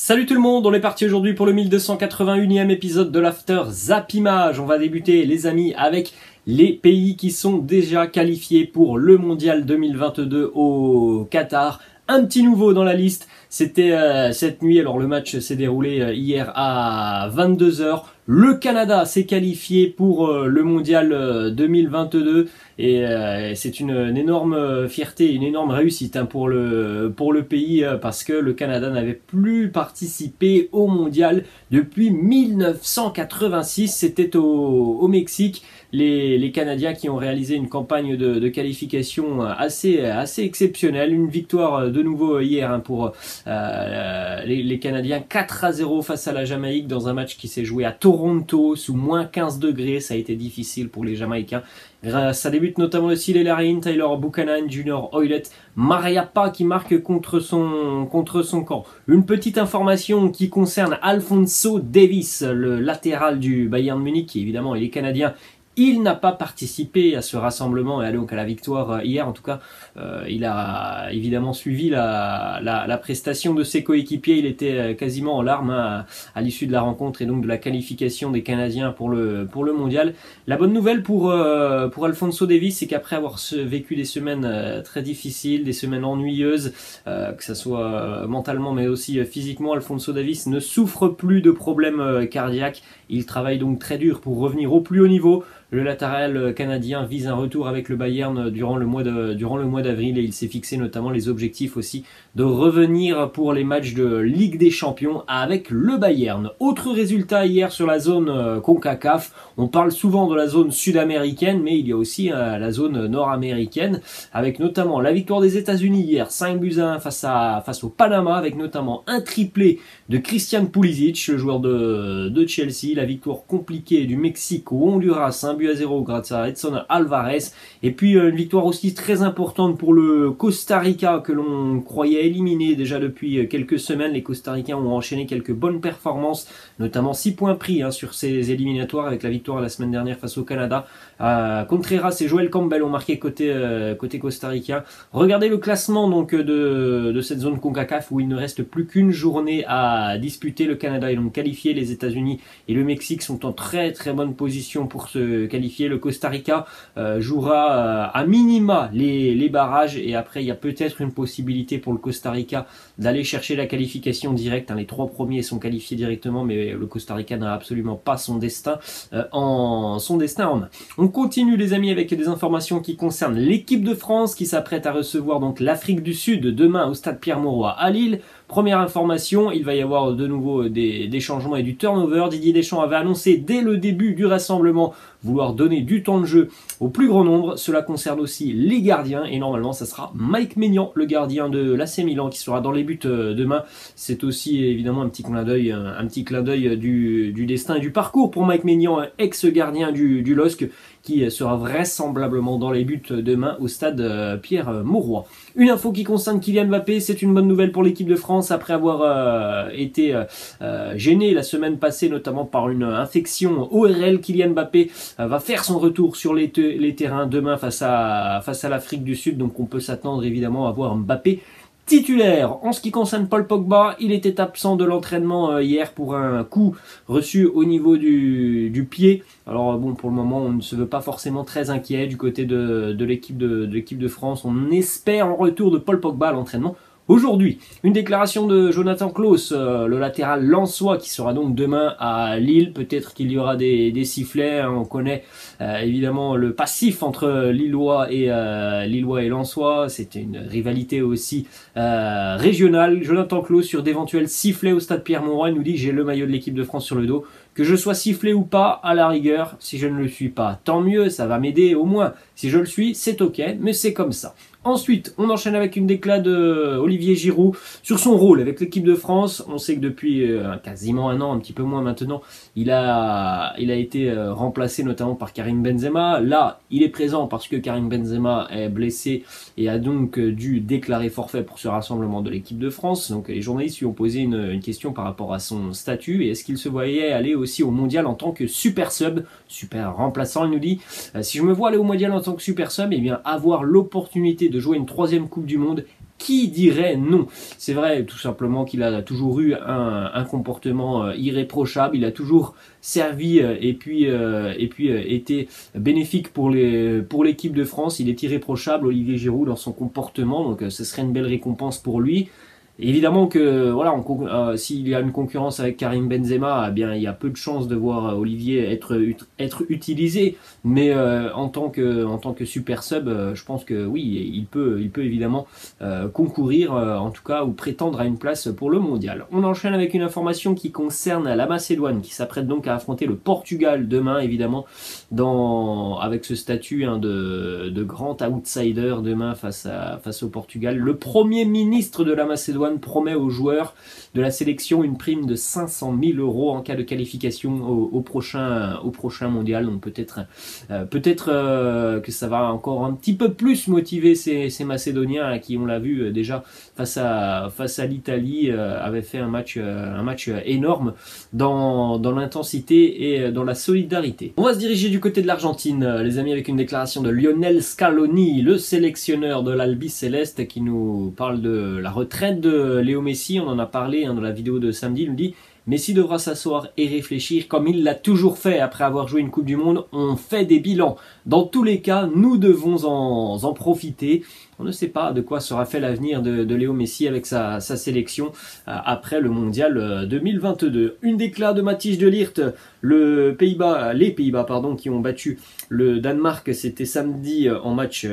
Salut tout le monde, on est parti aujourd'hui pour le 1281e épisode de l'After Zap Image. On va débuter les amis avec les pays qui sont déjà qualifiés pour le Mondial 2022 au Qatar. Un petit nouveau dans la liste, c'était cette nuit, alors le match s'est déroulé hier à 22h. Le Canada s'est qualifié pour le Mondial 2022 et c'est une énorme fierté, une énorme réussite hein, pour le pays parce que le Canada n'avait plus participé au Mondial depuis 1986, c'était au Mexique. Les Canadiens qui ont réalisé une campagne de qualification assez exceptionnelle. Une victoire de nouveau hier hein, pour les Canadiens, 4-0 face à la Jamaïque dans un match qui s'est joué à Toronto sous moins 15 degrés. Ça a été difficile pour les Jamaïcains. Ça débute notamment aussi les Larine, Tyler Buchanan, Junior Hoylett, Mariappa qui marque contre son camp. Une petite information qui concerne Alphonso Davies, le latéral du Bayern de Munich, qui évidemment il est canadien. Il n'a pas participé à ce rassemblement et donc à la victoire hier. En tout cas, il a évidemment suivi la prestation de ses coéquipiers. Il était quasiment en larmes hein, à l'issue de la rencontre et donc de la qualification des Canadiens pour le mondial. La bonne nouvelle pour Alphonso Davies, c'est qu'après avoir vécu des semaines très difficiles, des semaines ennuyeuses, que ce soit mentalement mais aussi physiquement, Alphonso Davies ne souffre plus de problèmes cardiaques. Il travaille donc très dur pour revenir au plus haut niveau. Le latéral canadien vise un retour avec le Bayern durant le mois d'avril et il s'est fixé notamment les objectifs aussi de revenir pour les matchs de Ligue des Champions avec le Bayern. Autre résultat hier sur la zone CONCACAF, on parle souvent de la zone sud-américaine mais il y a aussi la zone nord-américaine avec notamment la victoire des États-Unis hier 5-1 face au Panama avec notamment un triplé de Christian Pulisic, le joueur de Chelsea, la victoire compliquée du Mexique au Honduras 1-0 grâce à Edson Alvarez et puis une victoire aussi très importante pour le Costa Rica que l'on croyait éliminé déjà depuis quelques semaines. Les Costa Ricains ont enchaîné quelques bonnes performances, notamment 6 points pris hein, sur ces éliminatoires avec la victoire la semaine dernière face au Canada. Contreras et Joel Campbell ont marqué côté Costa Rica. Regardez le classement donc de cette zone CONCACAF où il ne reste plus qu'une journée à disputer. Le Canada est donc qualifié, les États-Unis et le Mexique sont en très très bonne position pour se qualifier. Le Costa Rica jouera à minima les barrages et après il y a peut-être une possibilité pour le Costa Rica d'aller chercher la qualification directe. Hein. Les 3 premiers sont qualifiés directement mais le Costa Rica n'a absolument pas son destin en main. On continue les amis avec des informations qui concernent l'équipe de France qui s'apprête à recevoir donc l'Afrique du Sud demain au stade Pierre-Mauroy à Lille. Première information, il va y avoir de nouveau des changements et du turnover. Didier Deschamps avait annoncé dès le début du rassemblement vouloir donner du temps de jeu au plus grand nombre. Cela concerne aussi les gardiens et normalement ça sera Mike Maignan, le gardien de l'AC Milan qui sera dans les buts demain. C'est aussi évidemment un petit clin d'œil du destin et du parcours pour Mike Maignan, ex-gardien du LOSC qui sera vraisemblablement dans les buts demain au stade Pierre-Mauroy. Une info qui concerne Kylian Mbappé, c'est une bonne nouvelle pour l'équipe de France après avoir été gêné la semaine passée notamment par une infection ORL. Kylian Mbappé va faire son retour sur les terrains demain face à l'Afrique du Sud, donc on peut s'attendre évidemment à voir Mbappé titulaire. En ce qui concerne Paul Pogba, il était absent de l'entraînement hier pour un coup reçu au niveau du pied. Alors bon, pour le moment, on ne se veut pas forcément très inquiet du côté de l'équipe de France. On espère un retour de Paul Pogba à l'entraînement. Aujourd'hui, une déclaration de Jonathan Clauss, le latéral lensois qui sera donc demain à Lille. Peut-être qu'il y aura des sifflets. Hein. On connaît évidemment le passif entre Lillois et Lensois. C'était une rivalité aussi régionale. Jonathan Clauss sur d'éventuels sifflets au stade Pierre-Mauroy nous dit « J'ai le maillot de l'équipe de France sur le dos ». Que je sois sifflé ou pas, à la rigueur, si je ne le suis pas, tant mieux, ça va m'aider au moins. Si je le suis, c'est ok, mais c'est comme ça. Ensuite, on enchaîne avec une déclaration de Olivier Giroud sur son rôle avec l'équipe de France. On sait que depuis quasiment un an, un petit peu moins maintenant, il a été remplacé notamment par Karim Benzema. Là, il est présent parce que Karim Benzema est blessé et a donc dû déclarer forfait pour ce rassemblement de l'équipe de France. Donc les journalistes lui ont posé une question par rapport à son statut et est-ce qu'il se voyait aller aussi au mondial en tant que super sub, super remplaçant. Il nous dit si je me vois aller au mondial en tant que super sub, et eh bien avoir l'opportunité de jouer une 3e coupe du monde Qui dirait non? C'est vrai tout simplement qu'il a toujours eu un comportement irréprochable, il a toujours servi et puis été bénéfique pour l'équipe de France. Il est irréprochable, Olivier Giroud, dans son comportement, donc ce serait une belle récompense pour lui. Évidemment que voilà, s'il y a une concurrence avec Karim Benzema, eh bien il y a peu de chances de voir Olivier être utilisé. Mais en tant que super sub, je pense que oui, il peut évidemment concourir, en tout cas, ou prétendre à une place pour le mondial. On enchaîne avec une information qui concerne la Macédoine, qui s'apprête donc à affronter le Portugal demain, évidemment, avec ce statut de grand outsider demain face au Portugal. Le Premier ministre de la Macédoine promet aux joueurs de la sélection une prime de 500 000 € en cas de qualification au prochain mondial. Donc peut-être que ça va encore un petit peu plus motiver ces Macédoniens qui, on l'a vu déjà face à l'Italie, avaient fait un match énorme dans l'intensité et dans la solidarité. On va se diriger du côté de l'Argentine, les amis, avec une déclaration de Lionel Scaloni, le sélectionneur de l'Albi Céleste, qui nous parle de la retraite de Léo Messi. On en a parlé dans la vidéo de samedi. Il nous dit: Messi devra s'asseoir et réfléchir comme il l'a toujours fait après avoir joué une Coupe du Monde. On fait des bilans. Dans tous les cas, nous devons en profiter. On ne sait pas de quoi sera fait l'avenir de Léo Messi avec sa sélection après le mondial 2022. Une déclaration de Matthijs de Ligt, les Pays-Bas, qui ont battu le Danemark. C'était samedi en match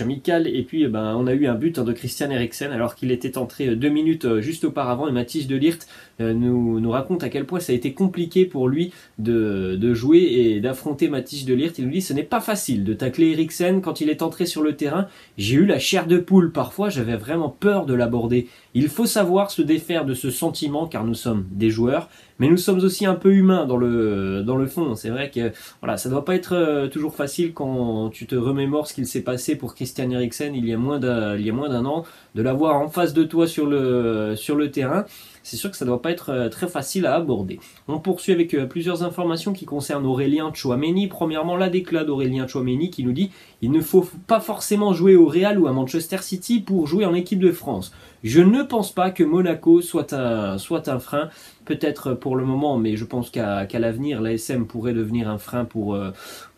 amical. Et puis, on a eu un but de Christian Eriksen alors qu'il était entré 2 minutes juste auparavant. Et Matthijs de Ligt nous raconte à quel point ça a été compliqué pour lui de jouer et d'affronter Matthijs de Ligt. Il nous dit: ce n'est pas facile de tacler Eriksen quand il est entré sur le terrain. J'ai eu la chair de poule. Parfois, j'avais vraiment peur de l'aborder. Il faut savoir se défaire de ce sentiment car nous sommes des joueurs, mais nous sommes aussi un peu humains dans le fond. C'est vrai que voilà, ça ne doit pas être toujours facile quand tu te remémores ce qu'il s'est passé pour Christian Eriksen il y a moins d'un an, de l'avoir en face de toi sur le terrain. C'est sûr que ça ne doit pas être très facile à aborder. On poursuit avec plusieurs informations qui concernent Aurélien Tchouaméni. Premièrement, la déclaration d'Aurélien Tchouaméni qui nous dit: il ne faut pas forcément jouer au Real ou à Manchester City pour jouer en équipe de France. Je ne pense pas que Monaco soit un frein, peut-être pour le moment, mais je pense qu'à l'avenir, l'ASM pourrait devenir un frein pour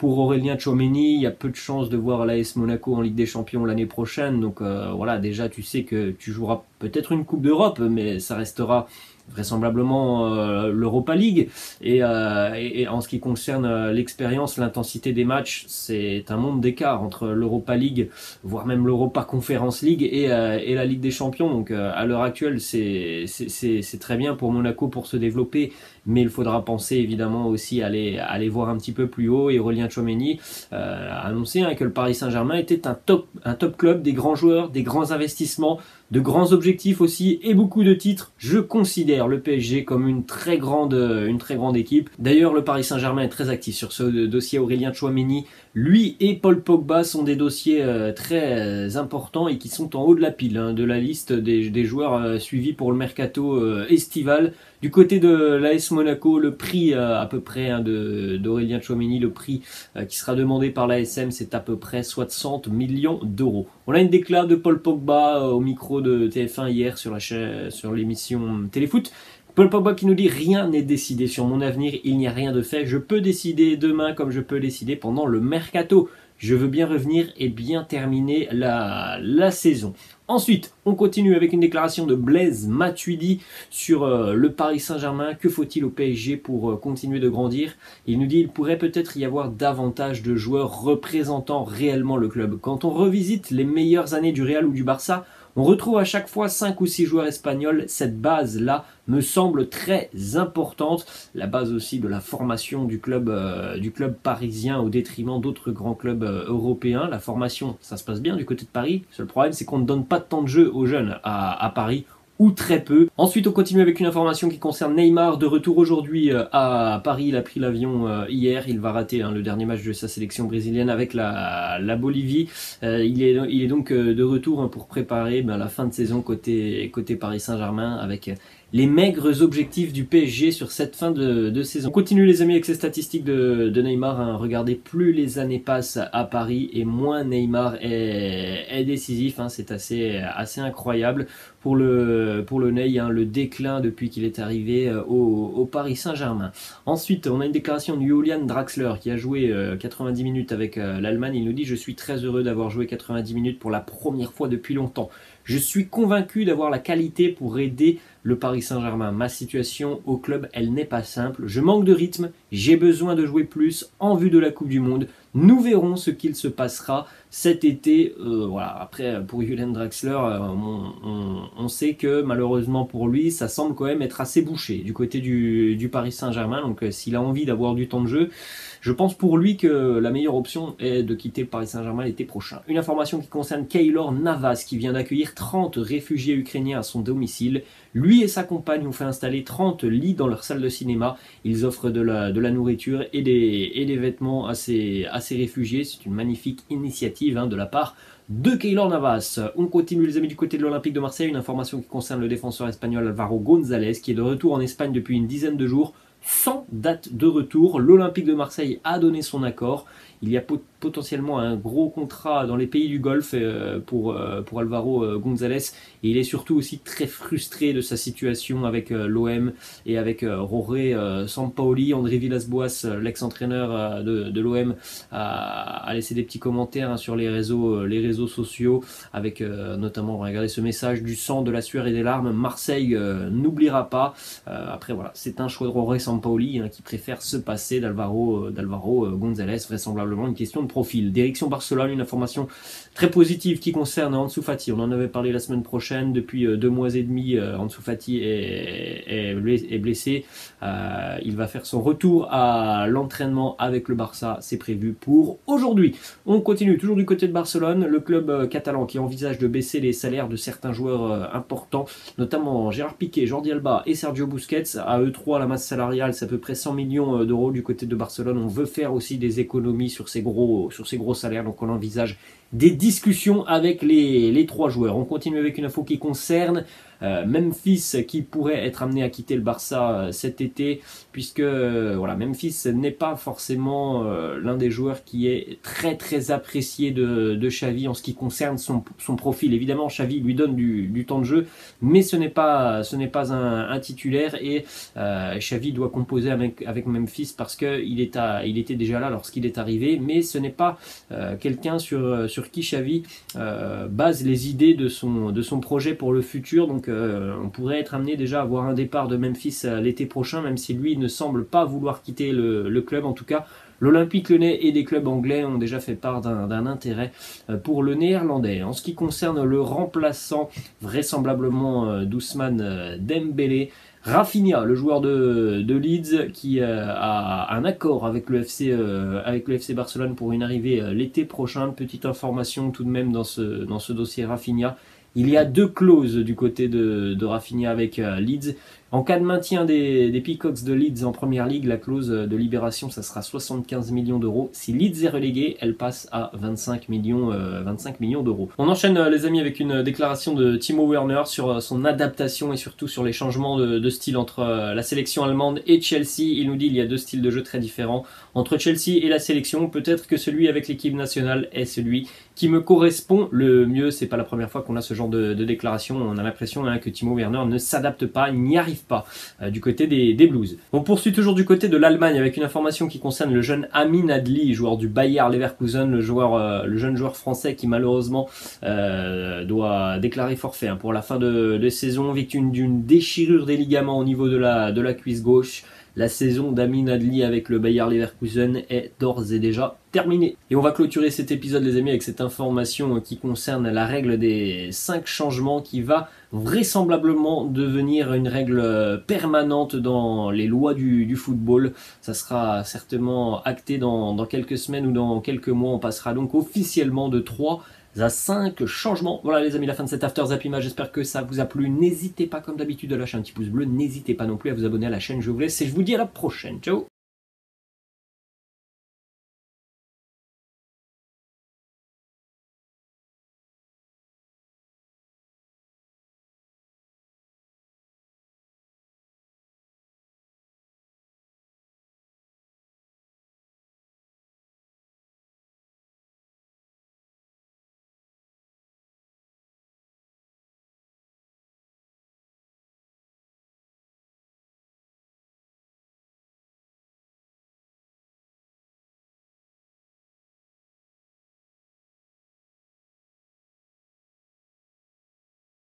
Aurélien Tchouaméni. Il y a peu de chances de voir l'AS Monaco en Ligue des Champions l'année prochaine. Donc voilà, déjà tu sais que tu joueras peut-être une Coupe d'Europe, mais ça restera vraisemblablement l'Europa League. Et en ce qui concerne l'expérience, l'intensité des matchs, c'est un monde d'écart entre l'Europa League, voire même l'Europa Conference League et la Ligue des Champions. Donc à l'heure actuelle, c'est très bien pour Monaco pour se développer, mais il faudra penser évidemment aussi à aller voir un petit peu plus haut. Et Aurélien Tchouaméni a annoncé que le Paris Saint-Germain était un top club, des grands joueurs, des grands investissements, de grands objectifs aussi et beaucoup de titres. Je considère le PSG comme une très grande équipe. D'ailleurs, le Paris Saint-Germain est très actif sur ce dossier Aurélien Tchouaméni. Lui et Paul Pogba sont des dossiers très importants et qui sont en haut de la pile de la liste des joueurs suivis pour le mercato estival. Du côté de l'AS Monaco, le prix à peu près d'Aurélien Tchouaméni, le prix qui sera demandé par l'ASM, c'est à peu près 60 millions €. On a une déclaration de Paul Pogba au micro de TF1 hier sur l'émission Téléfoot. Paul Pogba qui nous dit: rien n'est décidé sur mon avenir, il n'y a rien de fait. Je peux décider demain comme je peux décider pendant le mercato. Je veux bien revenir et bien terminer la saison. Ensuite, on continue avec une déclaration de Blaise Matuidi sur le Paris Saint-Germain. Que faut-il au PSG pour continuer de grandir? Il nous dit: il pourrait peut-être y avoir davantage de joueurs représentant réellement le club. Quand on revisite les meilleures années du Real ou du Barça, on retrouve à chaque fois 5 ou 6 joueurs espagnols. Cette base-là me semble très importante. La base aussi de la formation du club parisien au détriment d'autres grands clubs européens. La formation, ça se passe bien du côté de Paris. Le seul problème, c'est qu'on ne donne pas de temps de jeu aux jeunes à Paris, ou très peu. Ensuite, on continue avec une information qui concerne Neymar, de retour aujourd'hui à Paris. Il a pris l'avion hier, il va rater le dernier match de sa sélection brésilienne avec la Bolivie. Il est donc de retour pour préparer la fin de saison côté Paris Saint-Germain avec les maigres objectifs du PSG sur cette fin de saison. On continue les amis avec ces statistiques de Neymar. Hein. Regardez, plus les années passent à Paris et moins Neymar est décisif. Hein. C'est assez incroyable pour le Ney, hein, le déclin depuis qu'il est arrivé au Paris Saint-Germain. Ensuite, on a une déclaration de Julian Draxler qui a joué 90 minutes avec l'Allemagne. Il nous dit « Je suis très heureux d'avoir joué 90 minutes pour la première fois depuis longtemps. Je suis convaincu d'avoir la qualité pour aider le Paris Saint-Germain. Ma situation au club, elle n'est pas simple. Je manque de rythme, j'ai besoin de jouer plus en vue de la Coupe du Monde. Nous verrons ce qu'il se passera cet été. » Voilà. Après, pour Julian Draxler, on sait que malheureusement pour lui, ça semble quand même être assez bouché du côté du Paris Saint-Germain. Donc s'il a envie d'avoir du temps de jeu, je pense pour lui que la meilleure option est de quitter le Paris Saint-Germain l'été prochain. Une information qui concerne Keylor Navas qui vient d'accueillir 30 réfugiés ukrainiens à son domicile. Lui et sa compagne ont fait installer 30 lits dans leur salle de cinéma. Ils offrent de la nourriture et des vêtements à ces réfugiés. C'est une magnifique initiative hein, de la part de Keylor Navas. On continue les amis du côté de l'Olympique de Marseille. Une information qui concerne le défenseur espagnol Alvaro Gonzalez qui est de retour en Espagne depuis une dizaine de jours. Sans date de retour, l'Olympique de Marseille a donné son accord. Il y a potentiellement un gros contrat dans les pays du Golfe pour Alvaro Gonzalez. Et il est surtout aussi très frustré de sa situation avec l'OM et avec Jorge Sampaoli. André Villas-Boas, l'ex-entraîneur de l'OM, a laissé des petits commentaires sur les réseaux sociaux, avec notamment, regardez ce message, du sang, de la sueur et des larmes. Marseille n'oubliera pas. Après, voilà, c'est un choix de Jorge Sampaoli hein, qui préfère se passer d'Alvaro Gonzalez, vraisemblablement. Une question de profil. Direction Barcelone, une information très positive qui concerne Ansu Fati. On en avait parlé la semaine prochaine. Depuis 2 mois et demi, Ansu Fati est blessé. Il va faire son retour à l'entraînement avec le Barça. C'est prévu pour aujourd'hui. On continue toujours du côté de Barcelone. Le club catalan qui envisage de baisser les salaires de certains joueurs importants, notamment Gérard Piqué, Jordi Alba et Sergio Busquets. À eux trois, la masse salariale, c'est à peu près 100 millions d'euros du côté de Barcelone. On veut faire aussi des économies sur ces gros salaires, donc on envisage des discussions avec les trois joueurs. On continue avec une info qui concerne Memphis qui pourrait être amené à quitter le Barça cet été, puisque voilà, Memphis n'est pas forcément l'un des joueurs qui est très apprécié de Xavi en ce qui concerne son profil. Évidemment, Xavi lui donne du temps de jeu, mais ce n'est pas un titulaire, et Xavi doit composer avec Memphis parce que il était déjà là lorsqu'il est arrivé, mais ce n'est pas quelqu'un sur qui Xavi base les idées de son projet pour le futur. Donc on pourrait être amené déjà à voir un départ de Memphis l'été prochain, même si lui ne semble pas vouloir quitter le club. En tout cas, l'Olympique Lyonnais et des clubs anglais ont déjà fait part d'un intérêt pour le néerlandais. En ce qui concerne le remplaçant, vraisemblablement Ousmane Dembélé, Raphinha, le joueur de Leeds, qui a un accord avec le FC Barcelone pour une arrivée l'été prochain. Petite information tout de même dans ce dossier Raphinha. Il y a 2 clauses du côté de Raphinha avec Leeds. En cas de maintien des Peacocks de Leeds en première ligue, la clause de libération, ça sera 75 millions d'euros. Si Leeds est relégué, elle passe à 25 millions d'euros. On enchaîne les amis avec une déclaration de Timo Werner sur son adaptation et surtout sur les changements de style entre la sélection allemande et Chelsea. Il nous dit qu'il y a 2 styles de jeu très différents entre Chelsea et la sélection. Peut-être que celui avec l'équipe nationale est celui qui me correspond le mieux. C'est pas la première fois qu'on a ce genre de déclaration. On a l'impression hein, que Timo Werner ne s'adapte pas, n'y arrive pas du côté des Blues. On poursuit toujours du côté de l'Allemagne avec une information qui concerne le jeune Amin Adli, joueur du Bayer Leverkusen, le jeune joueur français qui malheureusement doit déclarer forfait hein, pour la fin de saison, victime d'une déchirure des ligaments au niveau de la cuisse gauche. La saison d'Amin Adli avec le Bayer Leverkusen est d'ores et déjà terminée. Et on va clôturer cet épisode les amis avec cette information qui concerne la règle des 5 changements qui va vraisemblablement devenir une règle permanente dans les lois du football. Ça sera certainement acté dans quelques semaines ou dans quelques mois. On passera donc officiellement de 3 à 5 changements. Voilà les amis, la fin de cet After Zap Image, j'espère que ça vous a plu. N'hésitez pas comme d'habitude à lâcher un petit pouce bleu, n'hésitez pas non plus à vous abonner à la chaîne, je vous laisse et je vous dis à la prochaine, ciao.